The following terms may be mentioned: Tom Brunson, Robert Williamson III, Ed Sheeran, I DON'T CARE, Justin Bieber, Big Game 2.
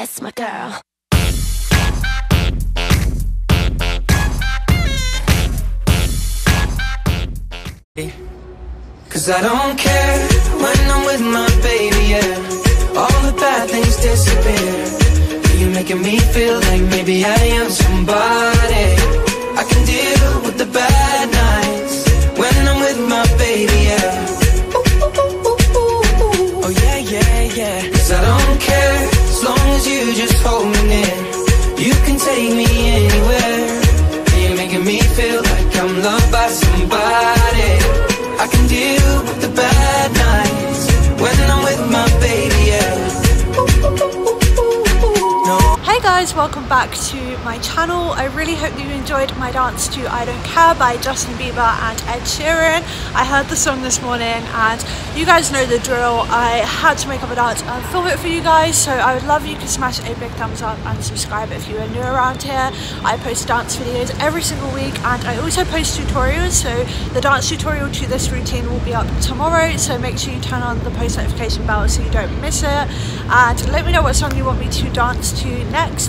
that's my girl. Cause I don't care when I'm with my baby, yeah. All the bad things disappear. You're making me feel like maybe I am somebody. I can deal with the bad nights when I'm with my baby, yeah. Ooh, ooh, ooh, ooh, ooh. Oh yeah, yeah, yeah. Cause I don't care as long as you just hold me near. You can take me anywhere. You're making me feel like I'm loved by somebody. I can deal with the bad nights when I'm with my baby, yeah. Ooh, ooh, ooh, ooh, ooh. No. Hey guys, welcome back to my channel. I really hope that you enjoyed my dance to I Don't Care by Justin Bieber and Ed Sheeran. I heard the song this morning and you guys know the drill. I had to make up a dance and film it for you guys, so I would love you to smash a big thumbs up and subscribe if you are new around here. I post dance videos every single week and I also post tutorials, so the dance tutorial to this routine will be up tomorrow, so make sure you turn on the post notification bell so you don't miss it, and let me know what song you want me to dance to next,